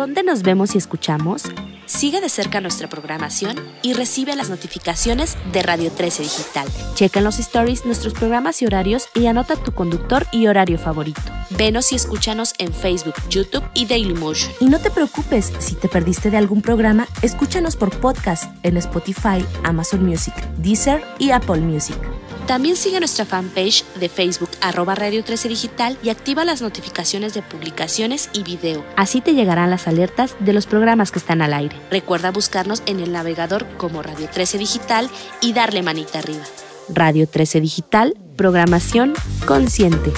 dónde nos vemos y escuchamos? Sigue de cerca nuestra programación y recibe las notificaciones de Radio 13 Digital. Checa en los stories nuestros programas y horarios y anota tu conductor y horario favorito. Venos y escúchanos en Facebook, YouTube y Dailymotion. Y no te preocupes, si te perdiste de algún programa, escúchanos por podcast en Spotify, Amazon Music, Deezer y Apple Music. También sigue nuestra fanpage de Facebook @Radio 13 Digital y activa las notificaciones de publicaciones y video. Así te llegarán las alertas de los programas que están al aire. Recuerda buscarnos en el navegador como Radio 13 Digital y darle manita arriba. Radio 13 Digital, programación consciente.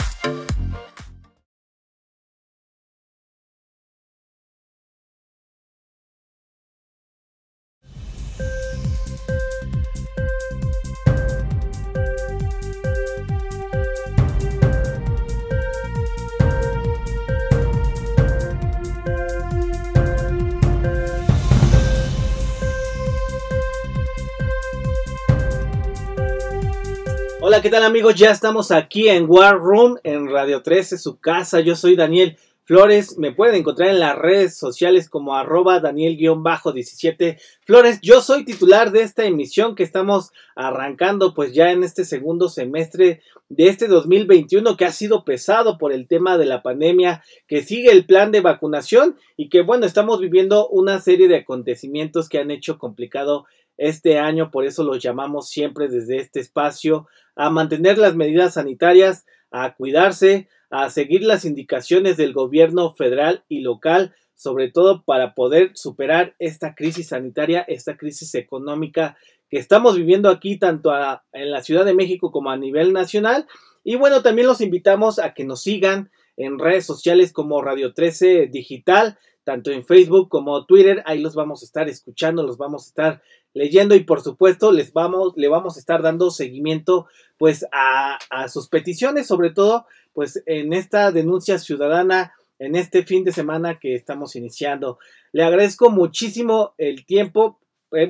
Hola, ¿qué tal amigos? Ya estamos aquí en War Room, en Radio 13, su casa. Yo soy Daniel Flores. Me pueden encontrar en las redes sociales como @Daniel-17 Flores. Yo soy titular de esta emisión que estamos arrancando pues ya en este segundo semestre de este 2021, que ha sido pesado por el tema de la pandemia, que sigue el plan de vacunación y que bueno, estamos viviendo una serie de acontecimientos que han hecho complicado este año. Por eso los llamamos siempre desde este espacio a mantener las medidas sanitarias, a cuidarse, a seguir las indicaciones del gobierno federal y local, sobre todo para poder superar esta crisis sanitaria, esta crisis económica que estamos viviendo aquí tanto en la Ciudad de México como a nivel nacional. Y bueno, también los invitamos a que nos sigan en redes sociales como Radio 13 Digital, tanto en Facebook como Twitter. Ahí los vamos a estar escuchando, los vamos a estar leyendo y por supuesto le vamos a estar dando seguimiento pues a sus peticiones, sobre todo pues en esta denuncia ciudadana, en este fin de semana que estamos iniciando. Le agradezco muchísimo el tiempo.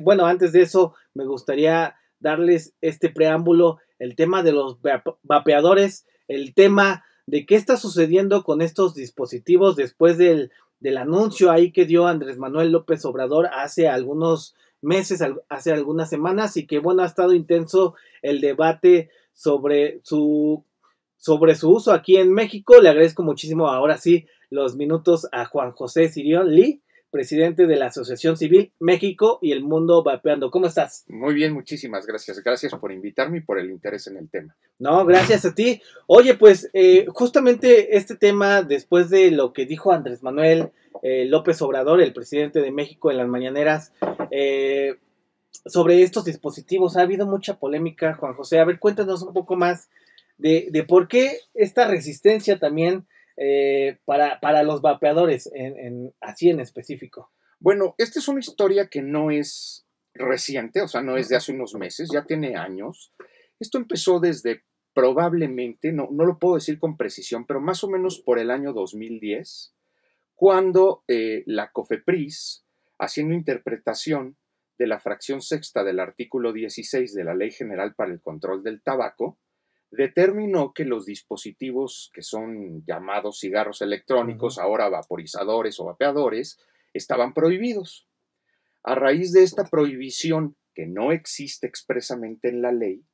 Bueno, antes de eso me gustaría darles este preámbulo, el tema de los vapeadores, el tema de qué está sucediendo con estos dispositivos después del anuncio ahí que dio Andrés Manuel López Obrador hace algunos meses, hace algunas semanas, y que bueno, ha estado intenso el debate sobre su uso aquí en México. Le agradezco muchísimo ahora sí los minutos a Juan José Cirión Lee, presidente de la Asociación Civil México y el Mundo Vapeando. ¿Cómo estás? Muy bien, muchísimas gracias. Gracias por invitarme y por el interés en el tema. No, gracias a ti. Oye, pues justamente este tema, después de lo que dijo Andrés Manuel López Obrador, el presidente de México, en las mañaneras, sobre estos dispositivos, ha habido mucha polémica, Juan José. A ver, cuéntanos un poco más de por qué esta resistencia también para los vapeadores, así en específico. Bueno, esta es una historia que no es reciente, o sea, no es de hace unos meses, ya tiene años. Esto empezó desde probablemente, no lo puedo decir con precisión, pero más o menos por el año 2010, cuando la COFEPRIS, haciendo interpretación de la fracción sexta del artículo 16 de la Ley General para el Control del Tabaco, determinó que los dispositivos que son llamados cigarros electrónicos, ahora vaporizadores o vapeadores, estaban prohibidos. A raíz de esta prohibición, que no existe expresamente en la ley,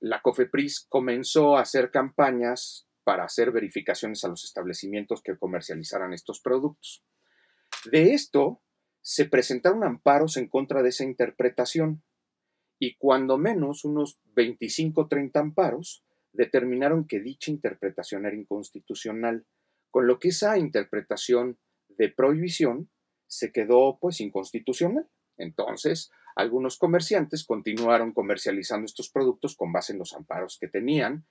la COFEPRIS comenzó a hacer campañas para hacer verificaciones a los establecimientos que comercializaran estos productos. De esto, se presentaron amparos en contra de esa interpretación, y cuando menos unos 25 o 30 amparos determinaron que dicha interpretación era inconstitucional, con lo que esa interpretación de prohibición se quedó pues inconstitucional. Entonces, algunos comerciantes continuaron comercializando estos productos con base en los amparos que tenían,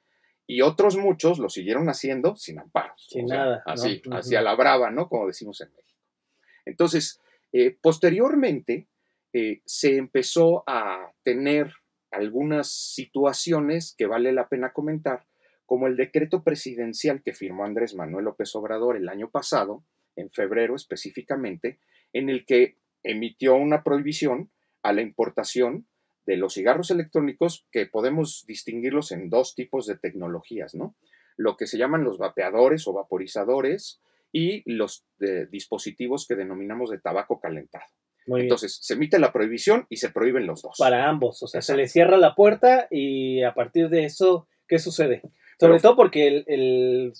y otros muchos lo siguieron haciendo sin amparos. Sin nada. Así, ¿no? Así a la brava, ¿no? Como decimos en México. Entonces, posteriormente, se empezó a tener algunas situaciones que vale la pena comentar, como el decreto presidencial que firmó Andrés Manuel López Obrador el año pasado, en febrero específicamente, en el que emitió una prohibición a la importación de los cigarros electrónicos, que podemos distinguirlos en dos tipos de tecnologías, ¿no? Lo que se llaman los vapeadores o vaporizadores, y los dispositivos que denominamos de tabaco calentado. Muy Entonces, bien. Se emite la prohibición y se prohíben los dos. Para ambos, o sea, Exacto. se le cierra la puerta y a partir de eso, ¿qué sucede? Sobre todo porque el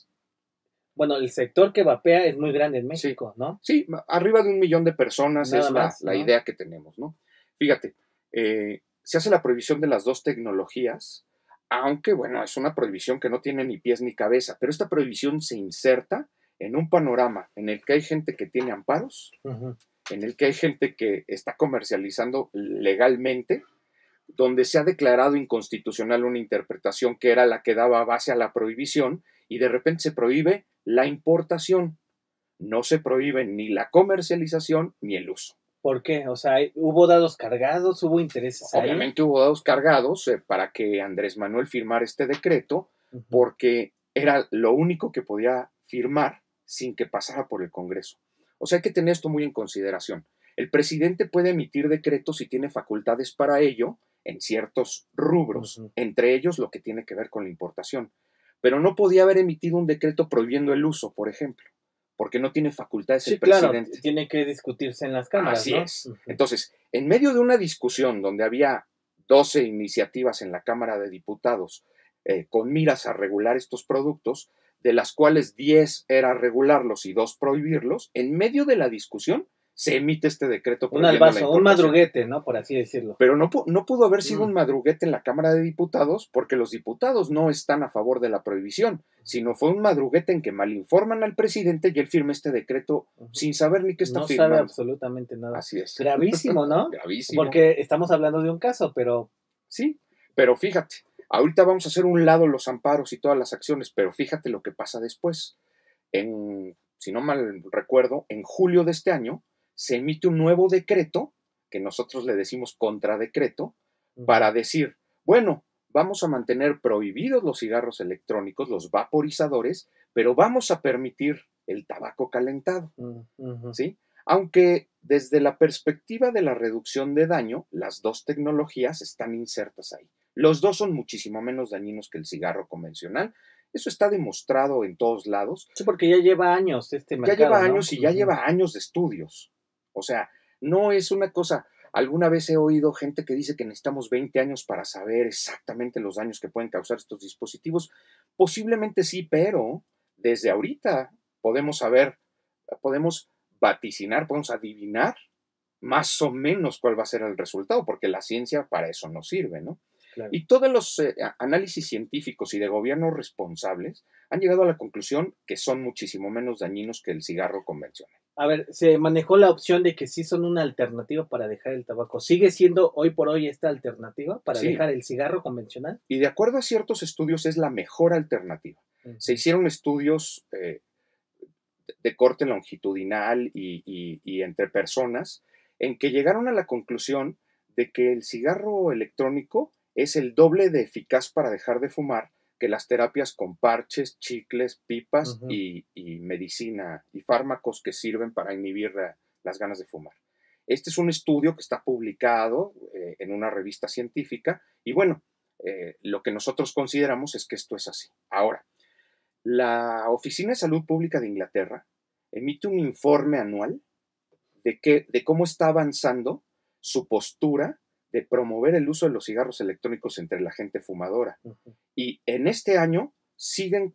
sector que vapea es muy grande en México, sí, ¿no? Sí, arriba de 1 millón de personas Nada es más, la idea que tenemos, ¿no? Fíjate, se hace la prohibición de las dos tecnologías, aunque, bueno, es una prohibición que no tiene ni pies ni cabeza, pero esta prohibición se inserta en un panorama en el que hay gente que tiene amparos, uh-huh. en el que hay gente que está comercializando legalmente, donde se ha declarado inconstitucional una interpretación que era la que daba base a la prohibición y de repente se prohíbe la importación. No se prohíbe ni la comercialización ni el uso. ¿Por qué? O sea, ¿hubo dados cargados? ¿Hubo intereses ahí? Obviamente hubo dados cargados para que Andrés Manuel firmara este decreto, uh-huh. porque era lo único que podía firmar sin que pasara por el Congreso. O sea, hay que tener esto muy en consideración. El presidente puede emitir decretos y tiene facultades para ello en ciertos rubros, uh-huh. entre ellos lo que tiene que ver con la importación. Pero no podía haber emitido un decreto prohibiendo el uso, por ejemplo, porque no tiene facultades sí, el presidente. Claro, tiene que discutirse en las cámaras, Así ¿no? es. Uh-huh. Entonces, en medio de una discusión donde había 12 iniciativas en la Cámara de Diputados con miras a regular estos productos, de las cuales 10 era regularlos y 2 prohibirlos, en medio de la discusión se emite este decreto prohibiendo la importación. Un madruguete, ¿no? Por así decirlo. Pero no pudo haber sido un madruguete en la Cámara de Diputados porque los diputados no están a favor de la prohibición, sino fue un madruguete en que malinforman al presidente y él firma este decreto sin saber ni qué está firmando. No sabe absolutamente nada. Así es. Gravísimo, ¿no? Gravísimo. Porque estamos hablando de un caso, pero... Sí, pero fíjate, ahorita vamos a hacer un lado los amparos y todas las acciones, pero fíjate lo que pasa después. Si no mal recuerdo, en julio de este año, se emite un nuevo decreto, que nosotros le decimos contradecreto, para decir, bueno, vamos a mantener prohibidos los cigarros electrónicos, los vaporizadores, pero vamos a permitir el tabaco calentado, uh-huh. ¿sí? Aunque desde la perspectiva de la reducción de daño, las dos tecnologías están insertas ahí. Los dos son muchísimo menos dañinos que el cigarro convencional. Eso está demostrado en todos lados. Sí, porque ya lleva años este mercado. Ya lleva años, ¿no? y ya uh-huh. lleva años de estudios. O sea, no es una cosa... Alguna vez he oído gente que dice que necesitamos 20 años para saber exactamente los daños que pueden causar estos dispositivos. Posiblemente sí, pero desde ahorita podemos saber, podemos vaticinar, podemos adivinar más o menos cuál va a ser el resultado, porque la ciencia para eso nos sirve, ¿no? Claro. Y todos los análisis científicos y de gobiernos responsables han llegado a la conclusión que son muchísimo menos dañinos que el cigarro convencional. A ver, se manejó la opción de que sí son una alternativa para dejar el tabaco. ¿Sigue siendo hoy por hoy esta alternativa para sí. dejar el cigarro convencional? Y de acuerdo a ciertos estudios es la mejor alternativa. Uh-huh. Se hicieron estudios de corte longitudinal y entre personas en que llegaron a la conclusión de que el cigarro electrónico es el doble de eficaz para dejar de fumar que las terapias con parches, chicles, pipas uh-huh. y medicina y fármacos que sirven para inhibir las ganas de fumar. Este es un estudio que está publicado en una revista científica y bueno, lo que nosotros consideramos es que esto es así. Ahora, la Oficina de Salud Pública de Inglaterra emite un informe anual de cómo está avanzando su postura de promover el uso de los cigarros electrónicos entre la gente fumadora. Uh-huh. Y en este año siguen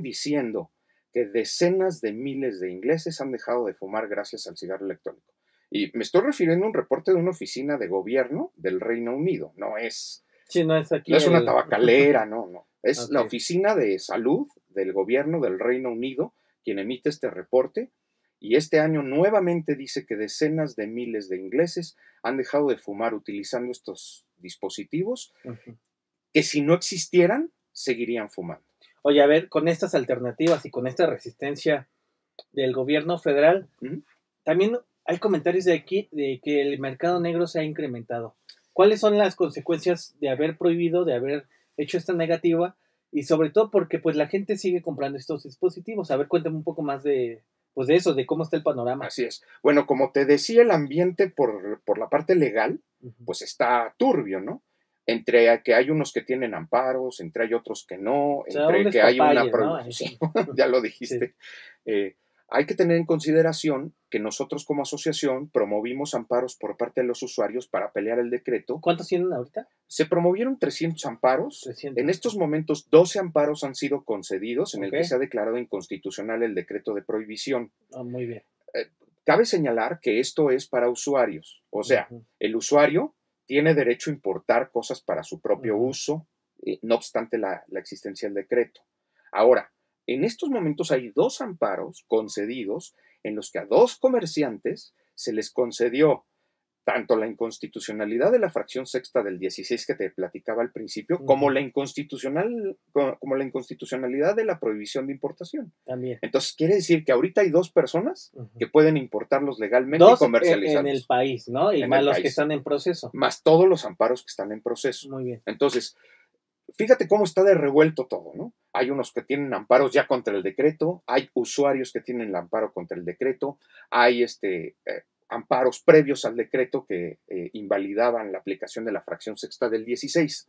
diciendo que decenas de miles de ingleses han dejado de fumar gracias al cigarro electrónico. Y me estoy refiriendo a un reporte de una oficina de gobierno del Reino Unido. No es una tabacalera, no. Es okay. La Oficina de Salud del Gobierno del Reino Unido quien emite este reporte. Y este año nuevamente dice que decenas de miles de ingleses han dejado de fumar utilizando estos dispositivos uh-huh. que si no existieran, seguirían fumando. Oye, a ver, con estas alternativas y con esta resistencia del gobierno federal, uh-huh. también hay comentarios de aquí de que el mercado negro se ha incrementado. ¿Cuáles son las consecuencias de haber prohibido, de haber hecho esta negativa? Y sobre todo porque pues la gente sigue comprando estos dispositivos. A ver, cuéntame un poco más de eso, de cómo está el panorama. Así es. Bueno, como te decía, el ambiente por la parte legal, uh-huh. pues está turbio, ¿no? entre que hay unos que tienen amparos, entre hay otros que no, o sea, entre que hay una prohibición, ¿no? Ya lo dijiste. Sí. Hay que tener en consideración que nosotros como asociación promovimos amparos por parte de los usuarios para pelear el decreto. ¿Cuántos tienen ahorita? Se promovieron 300 amparos. 300. En estos momentos 12 amparos han sido concedidos en el que se ha declarado inconstitucional el decreto de prohibición. Oh, muy bien. Cabe señalar que esto es para usuarios. O sea, el usuario tiene derecho a importar cosas para su propio uso, no obstante la existencia del decreto. Ahora, en estos momentos hay 2 amparos concedidos en los que a 2 comerciantes se les concedió tanto la inconstitucionalidad de la fracción sexta del 16 que te platicaba al principio, como la inconstitucionalidad de la prohibición de importación. También. Entonces, quiere decir que ahorita hay 2 personas que pueden importarlos legalmente y comercializarlos. En el país, ¿no? Y más los que están en proceso. Más todos los amparos que están en proceso. Muy bien. Entonces, fíjate cómo está de revuelto todo, ¿no? Hay unos que tienen amparos ya contra el decreto, hay usuarios que tienen el amparo contra el decreto, hay amparos previos al decreto que invalidaban la aplicación de la fracción sexta del 16.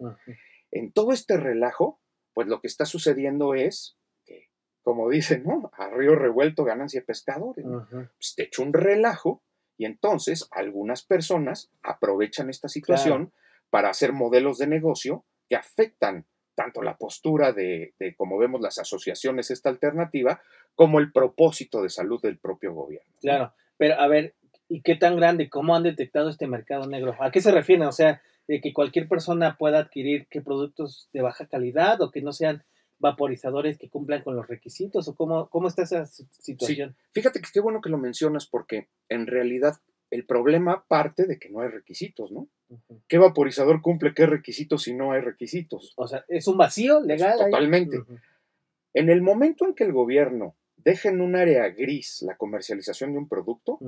En todo este relajo, pues lo que está sucediendo es que, como dicen, ¿no? A río revuelto, ganancia de pescadores. Pues te echo un relajo y entonces algunas personas aprovechan esta situación para hacer modelos de negocio que afectan tanto la postura de como vemos las asociaciones, esta alternativa, como el propósito de salud del propio gobierno. Claro, pero a ver, ¿y qué tan grande? ¿Cómo han detectado este mercado negro? ¿A qué se refieren? O sea, de que cualquier persona pueda adquirir qué productos de baja calidad o que no sean vaporizadores que cumplan con los requisitos, o ¿cómo está esa situación? Sí. Fíjate que qué bueno que lo mencionas, porque en realidad el problema parte de que no hay requisitos, ¿no? ¿Qué vaporizador cumple qué requisitos si no hay requisitos? O sea, ¿es un vacío legal? Totalmente. En el momento en que el gobierno deja en un área gris la comercialización de un producto,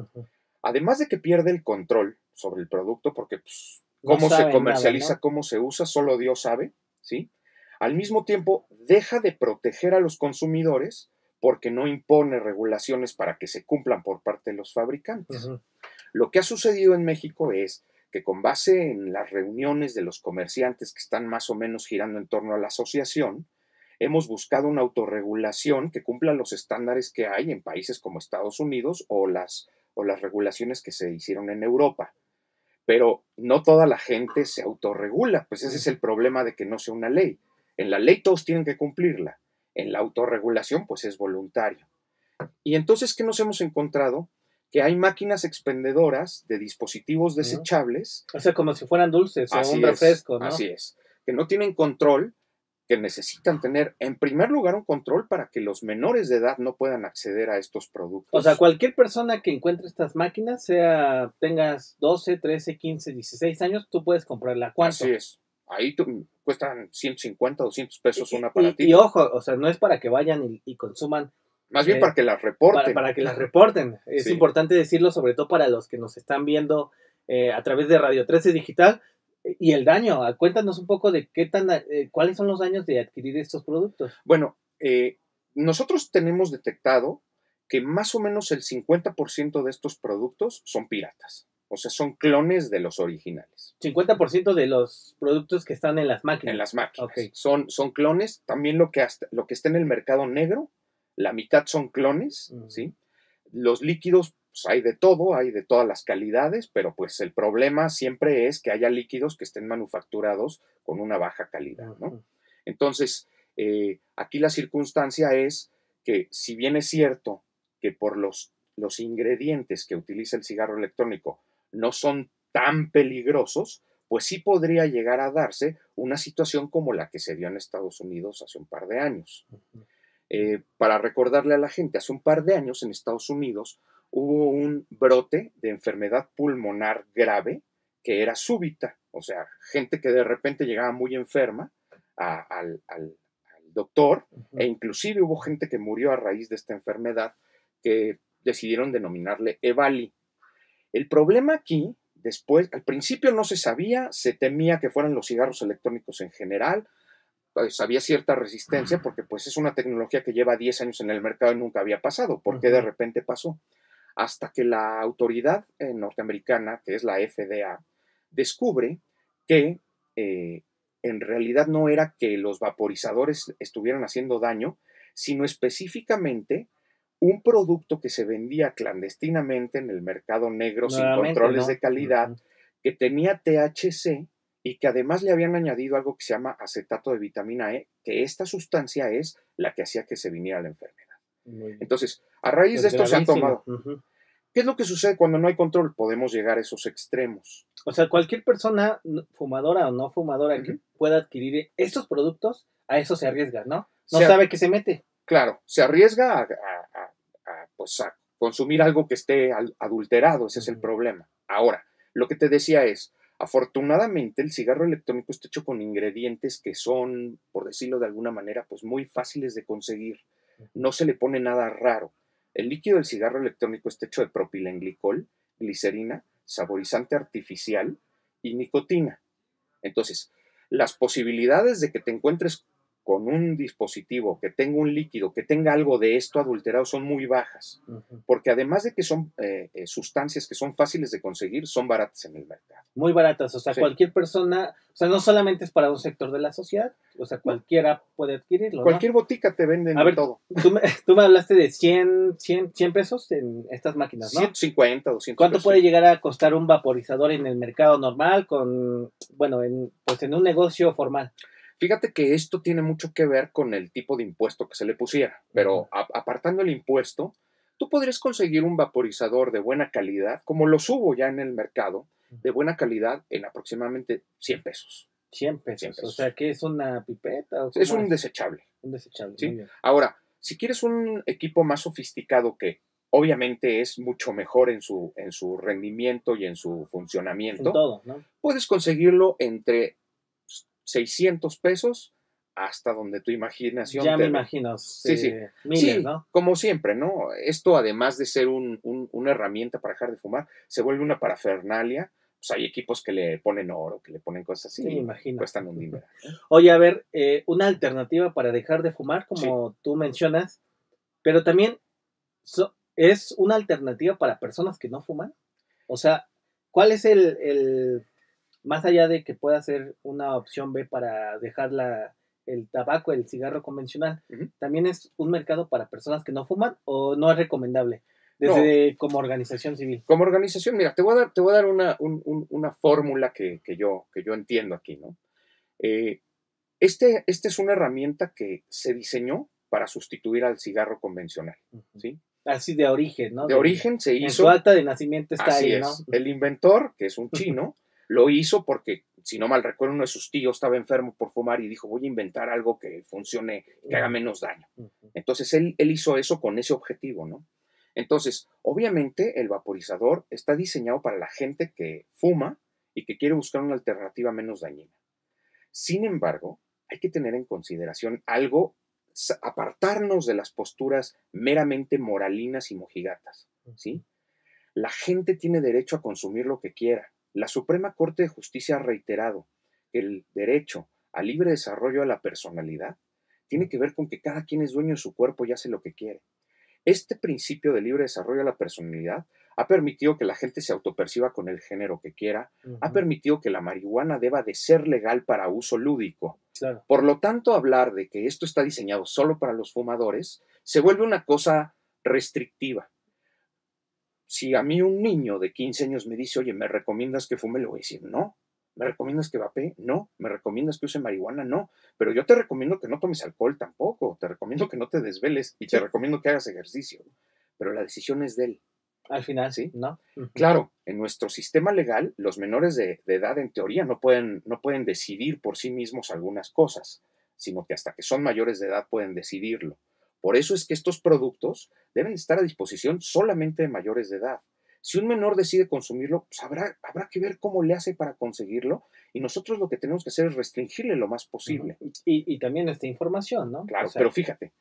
además de que pierde el control sobre el producto, porque pues, cómo se comercializa, cómo se usa, solo Dios sabe, ¿sí? Al mismo tiempo, deja de proteger a los consumidores porque no impone regulaciones para que se cumplan por parte de los fabricantes. Lo que ha sucedido en México es que con base en las reuniones de los comerciantes que están más o menos girando en torno a la asociación, hemos buscado una autorregulación que cumpla los estándares que hay en países como Estados Unidos o las regulaciones que se hicieron en Europa. Pero no toda la gente se autorregula, pues ese es el problema de que no sea una ley. En la ley todos tienen que cumplirla, en la autorregulación pues es voluntario. Y entonces, ¿qué nos hemos encontrado? Que hay máquinas expendedoras de dispositivos desechables. O sea, como si fueran dulces o un refresco, ¿no? Así es. Que no tienen control, que necesitan tener, en primer lugar, un control para que los menores de edad no puedan acceder a estos productos. O sea, cualquier persona que encuentre estas máquinas, sea tengas 12, 13, 15, 16 años, tú puedes comprarla. ¿Cuánto? Así es. Ahí cuestan 150, 200 pesos un aparatito. Y ojo, o sea, no es para que vayan y consuman. Más bien para que las reporten. Para que las reporten. Es importante decirlo, sobre todo para los que nos están viendo a través de Radio 13 Digital. Y el daño, cuéntanos un poco de cuáles son los daños de adquirir estos productos. Bueno, nosotros tenemos detectado que más o menos el 50% de estos productos son piratas. O sea, son clones de los originales. 50% de los productos que están en las máquinas. En las máquinas. Okay. Son clones. También lo que está en el mercado negro, la mitad son clones, ¿sí? Los líquidos, pues hay de todo, hay de todas las calidades, pero pues el problema siempre es que haya líquidos que estén manufacturados con una baja calidad, ¿no? Entonces, aquí la circunstancia es que si bien es cierto que por los ingredientes que utiliza el cigarro electrónico no son tan peligrosos, pues sí podría llegar a darse una situación como la que se dio en Estados Unidos hace un par de años. Para recordarle a la gente, hace un par de años en Estados Unidos hubo un brote de enfermedad pulmonar grave que era súbita, o sea, gente que de repente llegaba muy enferma al doctor, e inclusive hubo gente que murió a raíz de esta enfermedad que decidieron denominarle EVALI. El problema aquí, al principio no se sabía, se temía que fueran los cigarros electrónicos en general. Pues había cierta resistencia porque pues es una tecnología que lleva 10 años en el mercado y nunca había pasado. ¿Por qué de repente pasó? Hasta que la autoridad norteamericana, que es la FDA, descubre que en realidad no era que los vaporizadores estuvieran haciendo daño, sino específicamente un producto que se vendía clandestinamente en el mercado negro nuevamente, sin controles de calidad, que tenía THC y que además le habían añadido algo que se llama acetato de vitamina E, que esta sustancia es la que hacía que se viniera la enfermedad. Entonces, a raíz de esto se ha tomado. ¿Qué es lo que sucede cuando no hay control? Podemos llegar a esos extremos. O sea, cualquier persona, fumadora o no fumadora, que pueda adquirir estos productos, a eso se arriesga, ¿no? No sabe que se mete. Claro, se arriesga a consumir algo que esté adulterado, ese es el problema. Ahora, lo que te decía es, afortunadamente el cigarro electrónico está hecho con ingredientes que son, por decirlo de alguna manera, pues muy fáciles de conseguir. No se le pone nada raro. El líquido del cigarro electrónico está hecho de propilenglicol, glicerina, saborizante artificial y nicotina. Entonces, las posibilidades de que te encuentres con un dispositivo que tenga un líquido, que tenga algo de esto adulterado, son muy bajas. Porque además de que son sustancias que son fáciles de conseguir, son baratas en el mercado. Muy baratas, o sea, cualquier persona, o sea, no solamente es para un sector de la sociedad, o sea, cualquiera puede adquirirlo. Cualquier botica te venden todo. Tú me hablaste de 100 pesos en estas máquinas, ¿no? 150, 200 ¿Cuánto pesos? Puede llegar a costar un vaporizador en el mercado normal con, bueno, pues en un negocio formal? Fíjate que esto tiene mucho que ver con el tipo de impuesto que se le pusiera, pero apartando el impuesto, tú podrías conseguir un vaporizador de buena calidad, como los hubo ya en el mercado, de buena calidad en aproximadamente 100 pesos. 100 pesos. O sea, ¿qué es una pipeta? ¿O es un desechable? Un desechable, ¿sí? Muy bien. Ahora, si quieres un equipo más sofisticado que obviamente es mucho mejor en su rendimiento y en su funcionamiento, en todo, ¿no? Puedes conseguirlo entre 600 pesos hasta donde tu imaginación ya te... me imagino. Sí. Miles, sí, ¿no? Como siempre, ¿no? Esto, además de ser una herramienta para dejar de fumar, se vuelve una parafernalia. Pues hay equipos que le ponen oro, que le ponen cosas así. Sí, me imagino. Cuestan un dinero. Oye, a ver, una alternativa para dejar de fumar, como tú mencionas, pero también es una alternativa para personas que no fuman. O sea, ¿cuál es el más allá de que pueda ser una opción B para dejar el tabaco, el cigarro convencional, también es un mercado para personas que no fuman o no es recomendable? Desde como organización civil. Como organización, mira, te voy a dar una fórmula que yo entiendo aquí, ¿no? Esta es una herramienta que se diseñó para sustituir al cigarro convencional, ¿sí? Así de origen, ¿no? De origen se hizo. En su acta de nacimiento está así ahí, ¿no? Es. El inventor, que es un chino, lo hizo porque, si no mal recuerdo, uno de sus tíos estaba enfermo por fumar y dijo, voy a inventar algo que funcione, que haga menos daño. Entonces, él hizo eso con ese objetivo, ¿no? Entonces, obviamente, el vaporizador está diseñado para la gente que fuma y que quiere buscar una alternativa menos dañina. Sin embargo, hay que tener en consideración algo, apartarnos de las posturas meramente moralinas y mojigatas, ¿sí? La gente tiene derecho a consumir lo que quiera. La Suprema Corte de Justicia ha reiterado que el derecho al libre desarrollo de la personalidad tiene que ver con que cada quien es dueño de su cuerpo y hace lo que quiere. Este principio de libre desarrollo de la personalidad ha permitido que la gente se autoperciba con el género que quiera, ha permitido que la marihuana deba de ser legal para uso lúdico. Claro. Por lo tanto, hablar de que esto está diseñado solo para los fumadores se vuelve una cosa restrictiva. Si a mí un niño de 15 años me dice, oye, ¿me recomiendas que fume? Le voy a decir, no. ¿Me recomiendas que vapee? No. ¿Me recomiendas que use marihuana? No. Pero yo te recomiendo que no tomes alcohol tampoco. Te recomiendo que no te desveles y te recomiendo que hagas ejercicio. Pero la decisión es de él. Al final, sí, ¿no? Claro, en nuestro sistema legal, los menores de edad, en teoría, no pueden decidir por sí mismos algunas cosas, sino que hasta que son mayores de edad pueden decidirlo. Por eso es que estos productos deben estar a disposición solamente de mayores de edad. Si un menor decide consumirlo, pues habrá que ver cómo le hace para conseguirlo y nosotros lo que tenemos que hacer es restringirle lo más posible. Y también esta información, ¿no? Claro, o sea, pero fíjate,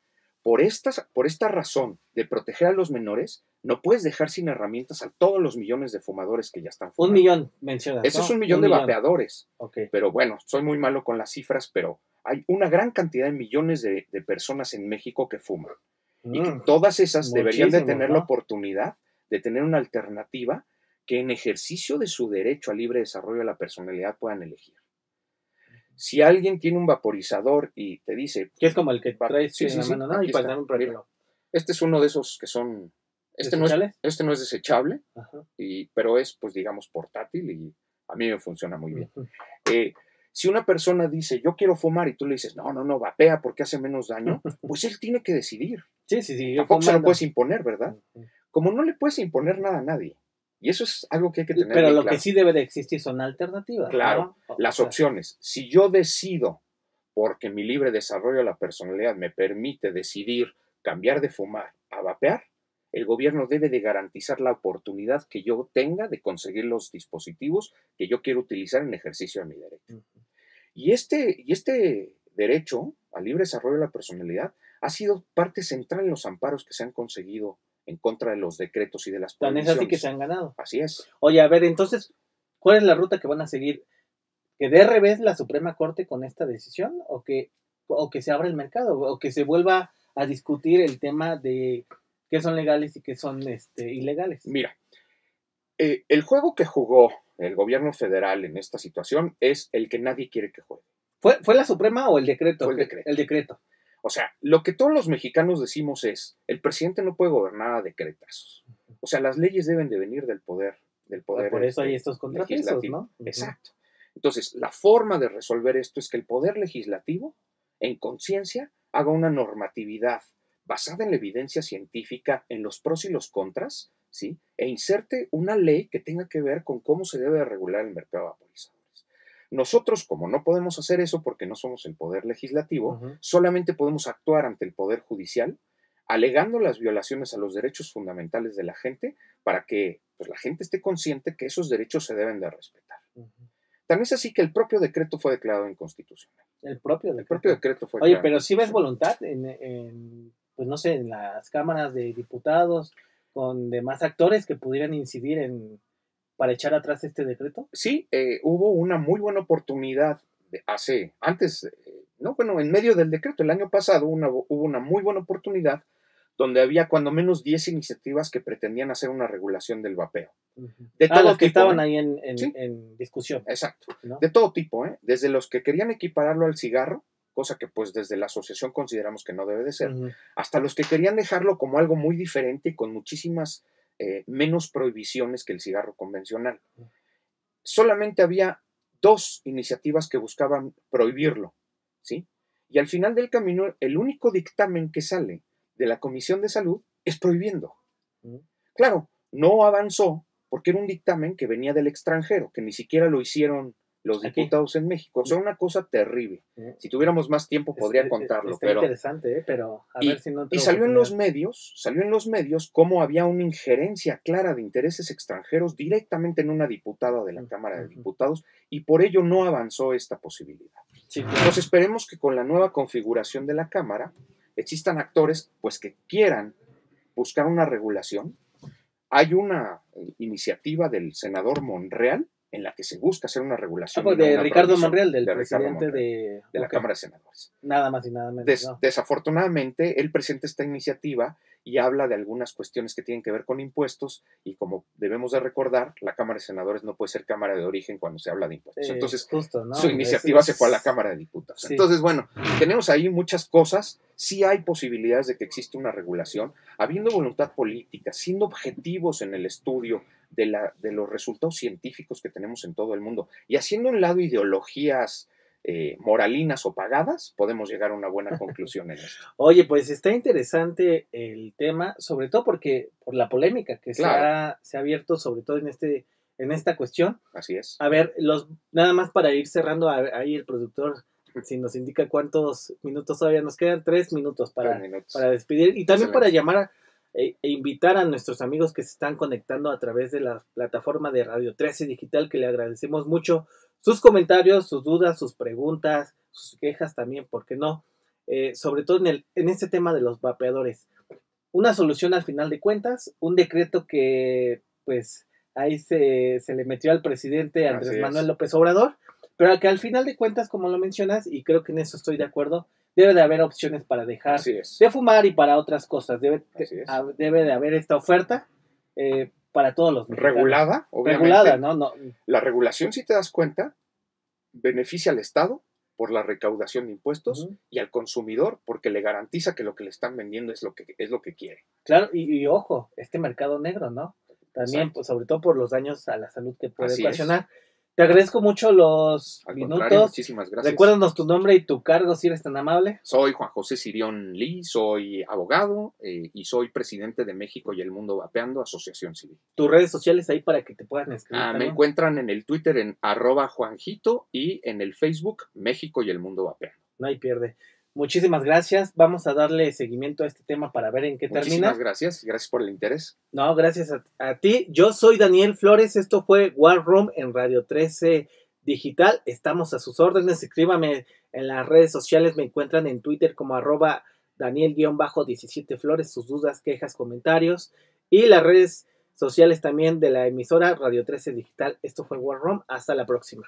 por esta razón de proteger a los menores, no puedes dejar sin herramientas a todos los millones de fumadores que ya están fumando. 1 millón, mencionas. Eso, ¿no? Es 1 millón de vapeadores. Okay. Pero bueno, soy muy malo con las cifras, pero hay una gran cantidad de millones de personas en México que fuman. Y que todas esas deberían de tener, ¿no?, la oportunidad de tener una alternativa que en ejercicio de su derecho al libre desarrollo de la personalidad puedan elegir. Si alguien tiene un vaporizador y te dice... Que es como el que traes en la mano, ¿no? Y para un problema. Este es uno de esos que son... Este no es desechable, pero es, pues digamos, portátil y a mí me funciona muy bien. Si una persona dice, yo quiero fumar, y tú le dices, no, no, no, vapea porque hace menos daño, pues él tiene que decidir. Sí, sí, sí. Tampoco se lo puedes imponer, ¿verdad? Como no le puedes imponer nada a nadie. Y eso es algo que hay que tener claro. Pero lo que sí debe de existir son alternativas. Claro, ¿no? Las opciones. Si yo decido, porque mi libre desarrollo de la personalidad me permite decidir cambiar de fumar a vapear, el gobierno debe de garantizar la oportunidad que yo tenga de conseguir los dispositivos que yo quiero utilizar en ejercicio de mi derecho. Y este derecho al libre desarrollo de la personalidad ha sido parte central en los amparos que se han conseguido en contra de los decretos y de las prohibiciones. Tan es así que se han ganado. Así es. Oye, a ver, entonces, ¿cuál es la ruta que van a seguir? ¿Que dé revés la Suprema Corte con esta decisión? ¿O que se abra el mercado? ¿O que se vuelva a discutir el tema de qué son legales y qué son ilegales? Mira, el juego que jugó el gobierno federal en esta situación es el que nadie quiere que juegue. ¿Fue la Suprema o el decreto? Fue el decreto. El decreto. O sea, lo que todos los mexicanos decimos es, el presidente no puede gobernar a decretazos. O sea, las leyes deben de venir del poder. Por eso hay estos contrapesos, ¿no? Exacto. Entonces, la forma de resolver esto es que el poder legislativo, en conciencia, haga una normatividad basada en la evidencia científica, en los pros y los contras, ¿sí? E inserte una ley que tenga que ver con cómo se debe regular el mercado de vaporizadores. Nosotros, como no podemos hacer eso porque no somos el poder legislativo, solamente podemos actuar ante el poder judicial alegando las violaciones a los derechos fundamentales de la gente para que pues, la gente esté consciente que esos derechos se deben de respetar. También es así que el propio decreto fue declarado inconstitucional. El propio decreto fue declarado. Oye, pero si ves voluntad pues no sé, en las cámaras de diputados con demás actores que pudieran incidir en... ¿Para echar atrás este decreto? Sí, hubo una muy buena oportunidad en medio del decreto, el año pasado hubo una muy buena oportunidad donde había cuando menos 10 iniciativas que pretendían hacer una regulación del vapeo. De todo los que tipo, estaban ahí en discusión. Exacto, ¿no? De todo tipo, desde los que querían equipararlo al cigarro, cosa que pues desde la asociación consideramos que no debe de ser, hasta los que querían dejarlo como algo muy diferente y con muchísimas... menos prohibiciones que el cigarro convencional. Solamente había 2 iniciativas que buscaban prohibirlo, ¿sí? Y al final del camino, el único dictamen que sale de la Comisión de Salud es prohibiendo. Claro, no avanzó porque era un dictamen que venía del extranjero, que ni siquiera lo hicieron los diputados en México. O sea, una cosa terrible. Si tuviéramos más tiempo podría contarlo. Pero interesante, pero a ver si no. Y salió en los medios cómo había una injerencia clara de intereses extranjeros directamente en una diputada de la Cámara de Diputados y por ello no avanzó esta posibilidad. Sí, claro. Entonces esperemos que con la nueva configuración de la Cámara existan actores pues que quieran buscar una regulación. Hay una iniciativa del senador Monreal en la que se busca hacer una regulación. De Ricardo Monreal, del presidente de la Cámara de Senadores. Nada más y nada menos. Desafortunadamente, él presenta esta iniciativa y habla de algunas cuestiones que tienen que ver con impuestos y como debemos de recordar, la Cámara de Senadores no puede ser Cámara de Origen cuando se habla de impuestos. Entonces, justo, ¿no? Su iniciativa se fue a la Cámara de Diputados. Sí. Entonces, bueno, tenemos ahí muchas cosas. Sí hay posibilidades de que exista una regulación, habiendo voluntad política, siendo objetivos en el estudio de los resultados científicos que tenemos en todo el mundo y haciendo a un lado ideologías moralinas o pagadas, podemos llegar a una buena conclusión en esto. Oye, pues está interesante el tema, sobre todo porque por la polémica que se ha abierto, sobre todo en esta cuestión. Así es. A ver, nada más para ir cerrando, ahí el productor, si nos indica cuántos minutos todavía nos quedan, 3 minutos para despedir y también para llamar e invitar a nuestros amigos que se están conectando a través de la plataforma de Radio 13 Digital, que le agradecemos mucho sus comentarios, sus dudas, sus preguntas, sus quejas también, ¿por qué no? Sobre todo en este tema de los vapeadores. Una solución al final de cuentas, un decreto que pues ahí se le metió al presidente Andrés Manuel López Obrador, pero que al final de cuentas, como lo mencionas, y creo que en eso estoy de acuerdo, debe de haber opciones para dejar de fumar y para otras cosas. Debe de haber esta oferta para todos los mexicanos. Regulada, obviamente. Regulada, ¿no? La regulación, si te das cuenta, beneficia al Estado por la recaudación de impuestos y al consumidor porque le garantiza que lo que le están vendiendo es lo que quiere. Claro, y ojo, este mercado negro, ¿no? También, pues, sobre todo por los daños a la salud que puede ocasionar. Te agradezco mucho los minutos. Muchísimas gracias. Recuérdanos tu nombre y tu cargo, si eres tan amable. Soy Juan José Cirión Lee, soy abogado y soy presidente de México y el Mundo Vapeando, Asociación Civil. Tus redes sociales ahí para que te puedan escribir. Ah, me encuentran en el Twitter en @Juanjito y en el Facebook México y el Mundo Vapeando. No hay pierde. Muchísimas gracias. Vamos a darle seguimiento a este tema para ver en qué termina. Muchísimas gracias. Gracias por el interés. No, gracias a ti. Yo soy Daniel Flores. Esto fue War Room en Radio 13 Digital. Estamos a sus órdenes. Escríbame en las redes sociales. Me encuentran en Twitter como @Daniel-17Flores. Sus dudas, quejas, comentarios. Y las redes sociales también de la emisora Radio 13 Digital. Esto fue War Room. Hasta la próxima.